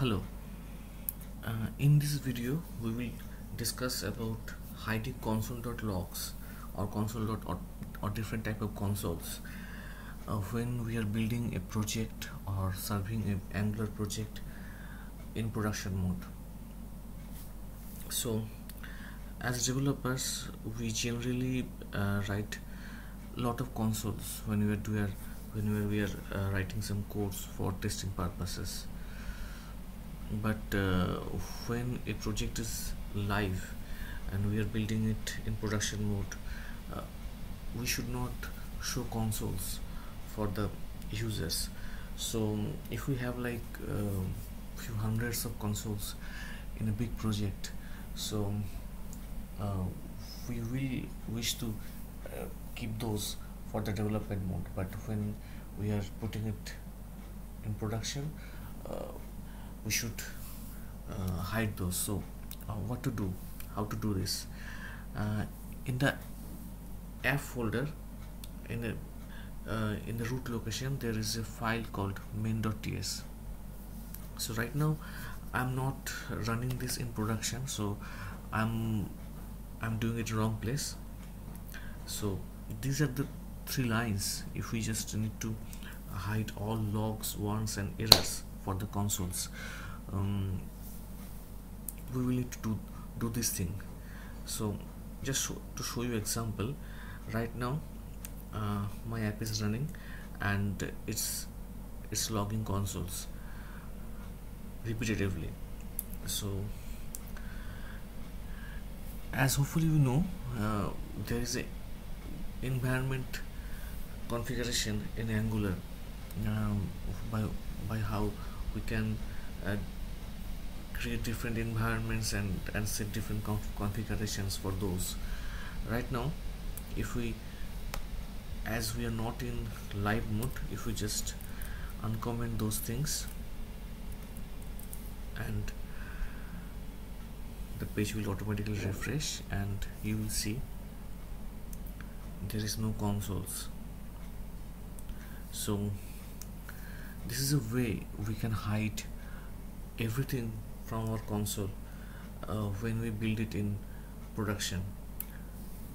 Hello, in this video we will discuss about hiding console.logs or console.org or different type of consoles when we are building a project or serving an Angular project in production mode. So as developers we generally write a lot of consoles when we are writing some codes for testing purposes, but when a project is live and we are building it in production mode, we should not show consoles for the users. So if we have like few hundreds of consoles in a big project, so we really wish to keep those for the development mode, but when we are putting it in production, we should hide those. So what to do, how to do this? In the app folder, in the root location, there is a file called main.ts. so right now I'm not running this in production, so I'm doing it wrong place. So these are the three lines. If we just need to hide all logs, warns and errors for the consoles, we will need to do this thing. So just to show you example, right now my app is running and it's logging consoles repetitively. So as hopefully you know, there is a environment configuration in Angular by how we can create different environments and set different configurations for those. Right now, if we, as we are not in live mode, if we just uncomment those things, and the page will automatically refresh and you will see there is no consoles. So this is a way we can hide everything from our console when we build it in production.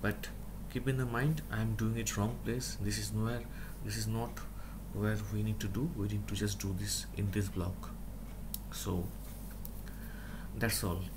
But keep in mind, I am doing it wrong place. This is not where we need to do. We need to just do this in this block. So that's all.